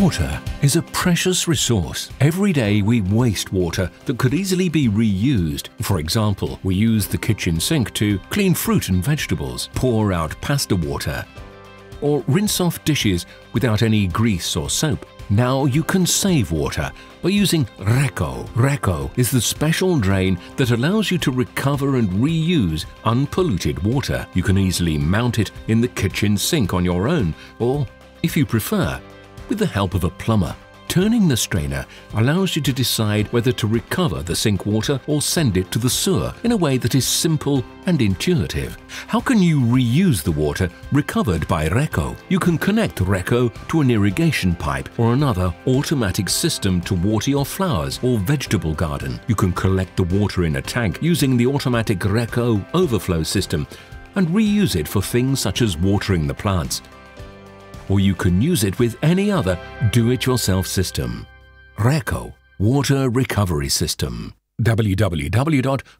Water is a precious resource. Every day we waste water that could easily be reused. For example, we use the kitchen sink to clean fruit and vegetables, pour out pasta water, or rinse off dishes without any grease or soap. Now you can save water by using Reco. Reco is the special drain that allows you to recover and reuse unpolluted water. You can easily mount it in the kitchen sink on your own, or, if you prefer, with the help of a plumber. Turning the strainer allows you to decide whether to recover the sink water or send it to the sewer in a way that is simple and intuitive. How can you reuse the water recovered by Reco? You can connect Reco to an irrigation pipe or another automatic system to water your flowers or vegetable garden. You can collect the water in a tank using the automatic Reco overflow system and reuse it for things such as watering the plants. Or you can use it with any other do-it-yourself system. Reco Water Recovery System. www.recowater.com